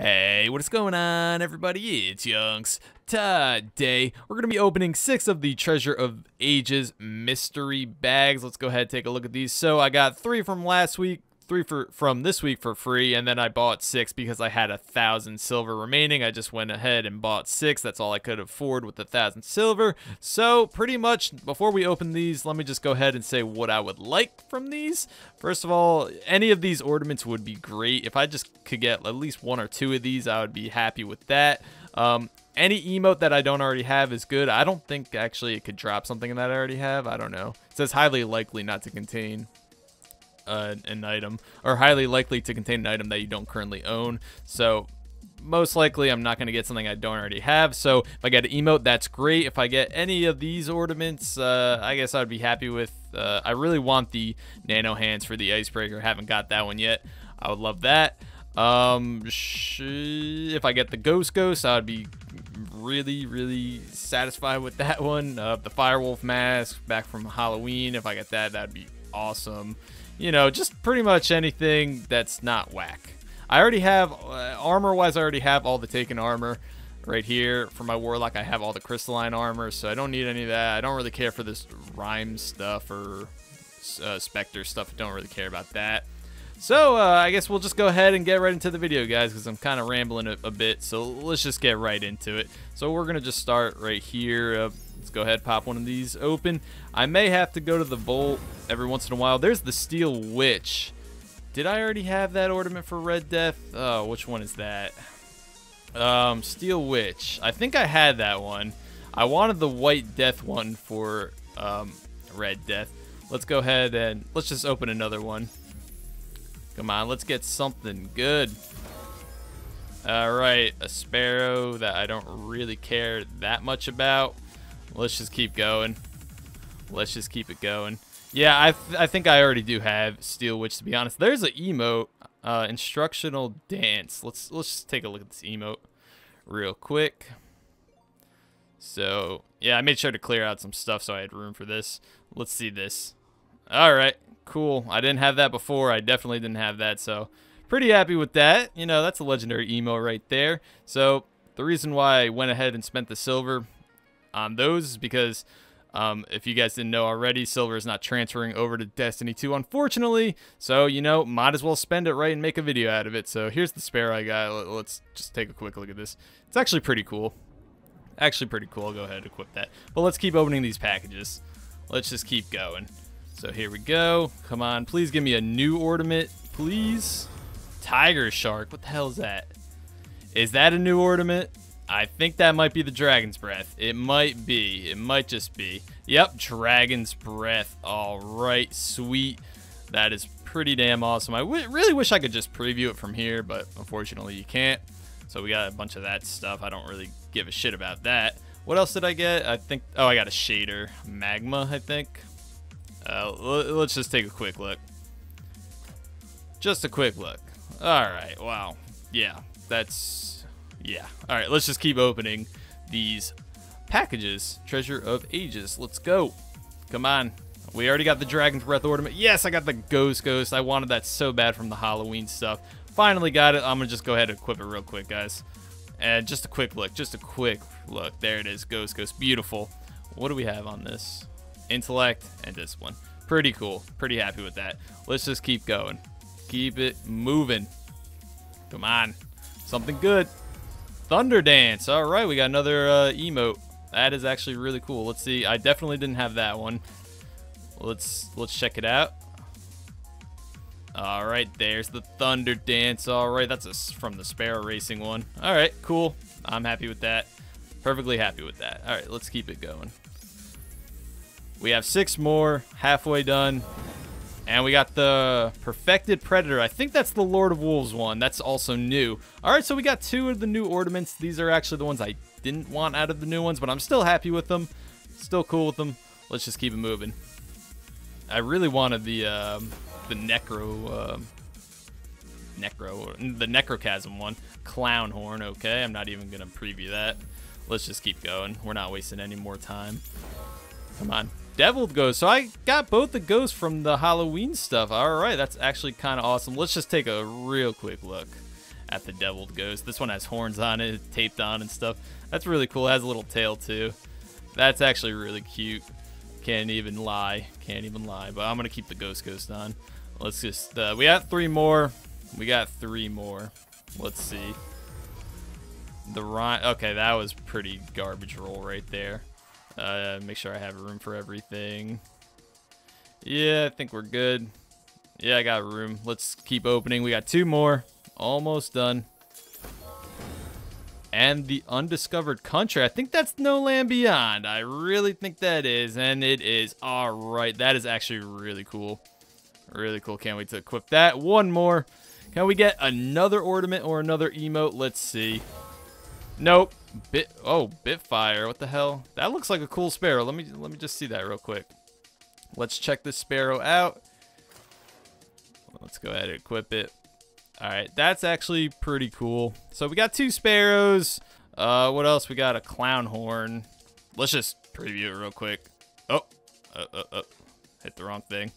Hey, what is going on, everybody? It's Yunks. Today, we're going to be opening 6 of the Treasure of Ages mystery bags. Let's go ahead and take a look at these. So I got 3 from last week, 3 from this week for free, and then I bought 6 because I had 1,000 silver remaining. I just went ahead and bought 6. That's all I could afford with 1,000 silver. So pretty much, before we open these, let me just go ahead and say what I would like from these. First of all, any of these ornaments would be great. If I just could get at least 1 or 2 of these, I would be happy with that. Any emote that I don't already have is good. I don't think actually it could drop something that I already have. I don't know. It says highly likely not to contain an item, or highly likely to contain an item that you don't currently own. So most likely I'm not going to get something I don't already have. So if I get an emote, that's great. If I get any of these ornaments, I guess I'd be happy with. I really want the nano hands for the icebreaker. Haven't got that one yet. I would love that. If I get the Ghost, I'd be really satisfied with that one. The Firewolf mask back from Halloween, if I get that, that'd be awesome. You know, just pretty much anything that's not whack. I already have armor wise, I already have all the taken armor right here. For my warlock, I have all the crystalline armor, so I don't need any of that. I don't really care for this rhyme stuff or specter stuff. I don't really care about that. So I guess we'll just go ahead and get right into the video, guys, because I'm kind of rambling a bit. So let's just get right into it. So we're going to just start right here. Let's go ahead, pop one of these open. I may have to go to the vault every once in a while. There's the Steel Witch. Did I already have that ornament for Red Death? Oh, which one is that? Steel Witch. I think I had that one. I wanted the White Death one for Red Death. Let's go ahead and let's just open another one. Come on, let's get something good. All right, a sparrow that I don't really care that much about. Let's just keep going. Let's just keep it going. Yeah, I think I already do have Steel Witch, to be honest. There's an emote, instructional dance. Let's just take a look at this emote real quick. So yeah, I made sure to clear out some stuff so I had room for this. Let's see this. All right. Cool. I didn't have that before. I definitely didn't have that, so pretty happy with that. You know, that's a legendary emo right there. So the reason why I went ahead and spent the silver on those is because if you guys didn't know already, silver is not transferring over to Destiny 2, unfortunately. So, you know, might as well spend it right and make a video out of it. So here's the sparrow I got. Let's just take a quick look at this. It's actually pretty cool. Actually pretty cool. I'll go ahead and equip that. But let's keep opening these packages. Let's just keep going. So here we go. Come on, please give me a new ornament, please. Tiger shark, what the hell is that? Is that a new ornament? I think that might be the Dragon's Breath. It might be, it might just be. Yep, Dragon's Breath, all right, sweet. That is pretty damn awesome. I really wish I could just preview it from here, but unfortunately you can't. So we got a bunch of that stuff. I don't really give a shit about that. What else did I get? I think, oh, I got a shader, magma, I think. Let's just take a quick look. Just a quick look. All right. Wow. Yeah. That's, yeah. All right. Let's just keep opening these packages. Treasure of Ages. Let's go. Come on. We already got the Dragon's Breath ornament. Yes, I got the Ghost. I wanted that so bad from the Halloween stuff. Finally got it. I'm going to just go ahead and equip it real quick, guys. And just a quick look. Just a quick look. There it is. Ghost. Beautiful. What do we have on this? Intellect and discipline. Pretty cool. Pretty happy with that. Let's just keep going. Keep it moving. Come on. Something good. Thunder dance. All right. We got another emote. That is actually really cool. Let's see. I definitely didn't have that one. Let's check it out. All right. There's the thunder dance. All right. That's from the Sparrow Racing one. All right. Cool. I'm happy with that. Perfectly happy with that. All right. Let's keep it going. We have 6 more, halfway done. And we got the Perfected Predator. I think that's the Lord of Wolves one. That's also new. All right, so we got 2 of the new ornaments. These are actually the ones I didn't want out of the new ones, but I'm still happy with them. Still cool with them. Let's just keep it moving. I really wanted the Necrochasm one. Clownhorn, okay. I'm not even gonna preview that. Let's just keep going. We're not wasting any more time. Come on. Deviled Ghost. So I got both the ghosts from the Halloween stuff. All right. That's actually kind of awesome. Let's just take a real quick look at the Deviled Ghost. This one has horns on it, taped on and stuff. That's really cool. It has a little tail too. That's actually really cute. Can't even lie. Can't even lie. But I'm gonna keep the Ghost Ghost on. Let's just. We got three more. We got three more. Let's see. The Rhine. Okay, that was pretty garbage roll right there. Make sure I have room for everything. Yeah, I think we're good. Yeah, I got room. Let's keep opening. We got two more. Almost done. And the Undiscovered Country. I think that's No Land Beyond. I really think that is. And it is. All right. That is actually really cool. Really cool. Can't wait to equip that. One more. Can we get another ornament or another emote? Let's see. Nope. Bitfire. What the hell? That looks like a cool sparrow. Let me just see that real quick. Let's check this sparrow out. Let's go ahead and equip it. All right, that's actually pretty cool. So we got two sparrows. What else? We got a Clownhorn. Let's just preview it real quick. Oh, hit the wrong thing.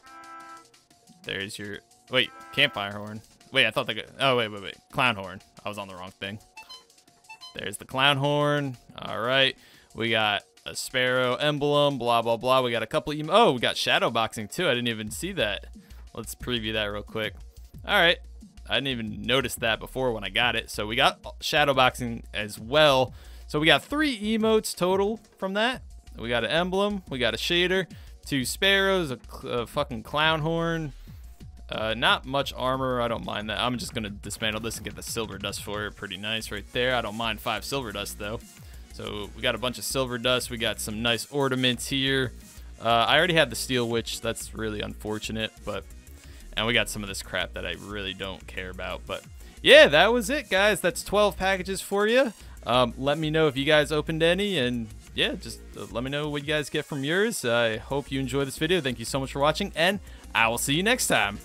There's your, wait, Campfire Horn. Wait, I thought they could, oh, wait. Clownhorn. I was on the wrong thing. There's the Clownhorn. All right, we got a sparrow emblem, blah, blah, blah. We got a couple of, oh, we got shadow boxing too. I didn't even see that. Let's preview that real quick. All right. I didn't even notice that before when I got it. So we got shadow boxing as well. So we got three emotes total from that. We got an emblem. We got a shader. Two sparrows. A fucking clown horn. Not much armor. I don't mind that. I'm just going to dismantle this and get the silver dust for it. Pretty nice right there. I don't mind 5 silver dust though. So we got a bunch of silver dust. We got some nice ornaments here. I already had the Steel Witch. That's really unfortunate, but... And we got some of this crap that I really don't care about. But yeah, that was it, guys. That's 12 packages for you. Let me know if you guys opened any. And yeah, just let me know what you guys get from yours. I hope you enjoy this video. Thank you so much for watching. And I will see you next time.